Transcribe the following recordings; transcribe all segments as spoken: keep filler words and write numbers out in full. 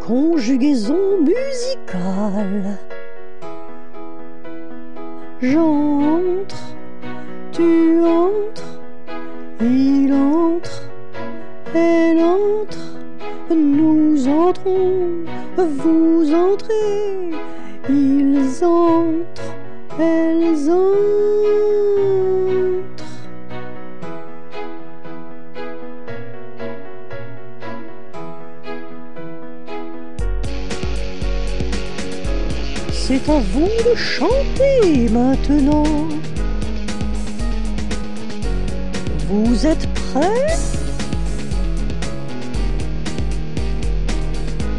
Conjugaison musicale. J'entre, tu entres, il entre, elle entre, nous entrons, vous entrez, ils entrent, elles entrent. C'est à vous de chanter maintenant. Vous êtes prêts?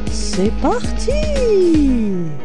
C'est parti!